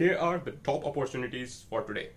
Here are the top opportunities for today.